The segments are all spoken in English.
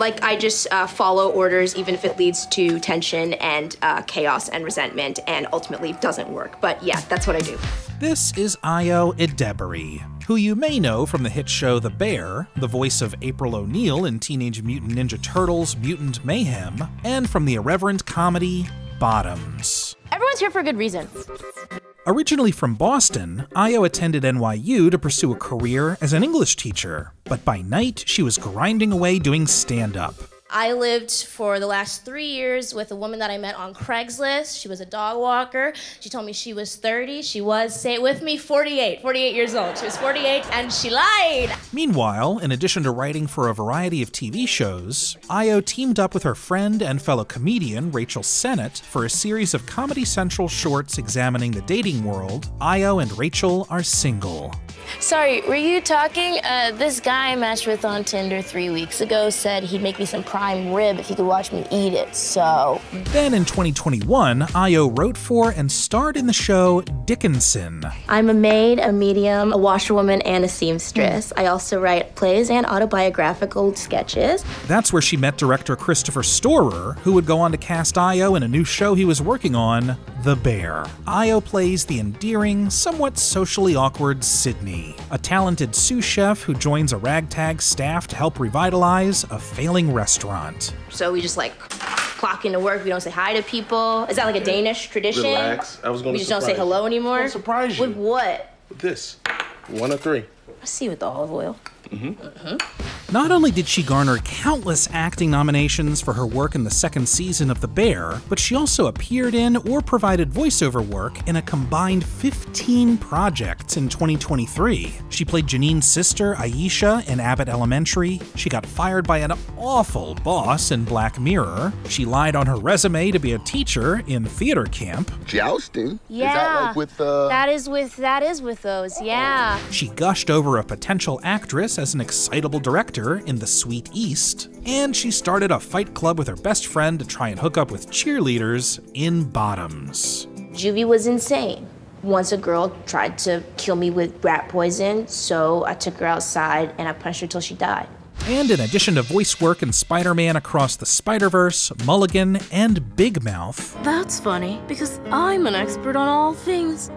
Like, I just follow orders, even if it leads to tension and chaos and resentment and ultimately doesn't work. But yeah, that's what I do. This is Ayo Edebiri, who you may know from the hit show The Bear, the voice of April O'Neil in Teenage Mutant Ninja Turtles Mutant Mayhem, and from the irreverent comedy Bottoms. Everyone's here for good reason. Originally from Boston, Ayo attended NYU to pursue a career as an English teacher, but by night she was grinding away doing stand-up. I lived for the last 3 years with a woman that I met on Craigslist. She was a dog walker. She told me she was 30. She was, say it with me, 48 years old. She was 48 and she lied. Meanwhile, in addition to writing for a variety of TV shows, Ayo teamed up with her friend and fellow comedian Rachel Sennett for a series of Comedy Central shorts examining the dating world. Ayo and Rachel are single. Sorry, were you talking? This guy I matched with on Tinder 3 weeks ago said he'd make me some prime rib if you could watch me eat it, so... Then in 2021, Ayo wrote for and starred in the show Dickinson. I'm a maid, a medium, a washerwoman, and a seamstress. I also write plays and autobiographical sketches. That's where she met director Christopher Storer, who would go on to cast Ayo in a new show he was working on, The Bear. Ayo plays the endearing, somewhat socially awkward Sydney, a talented sous chef who joins a ragtag staff to help revitalize a failing restaurant. So we just like clock into work. We don't say hi to people. Is that like a Danish tradition? Relax. I was going to surprise you. We just don't say hello anymore. I'm going to surprise you. With what? With this. 1 of 3. I see with the olive oil. Not only did she garner countless acting nominations for her work in the 2nd season of The Bear, but she also appeared in or provided voiceover work in a combined 15 projects in 2023. She played Janine's sister, Aisha, in Abbott Elementary. She got fired by an awful boss in Black Mirror. She lied on her resume to be a teacher in Theater Camp. Jousting? Yeah. Is that like with the... That is with those, yeah. She gushed over a potential actress as an excitable director in the Sweet East, and she started a fight club with her best friend to try and hook up with cheerleaders in Bottoms. Juvie was insane. Once a girl tried to kill me with rat poison, so I took her outside and I punished her till she died. And in addition to voice work in Spider-Man Across the Spider-Verse, Mulligan, and Big Mouth. That's funny, because I'm an expert on all things.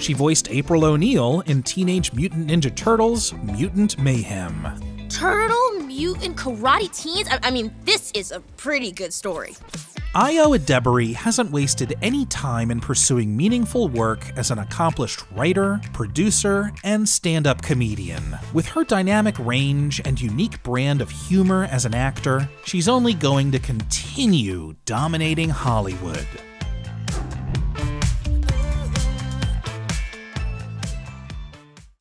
She voiced April O'Neil in Teenage Mutant Ninja Turtles Mutant Mayhem. Turtle mutant karate teens? I mean, this is a pretty good story. Ayo Edebiri hasn't wasted any time in pursuing meaningful work as an accomplished writer, producer, and stand-up comedian. With her dynamic range and unique brand of humor as an actor, she's only going to continue dominating Hollywood.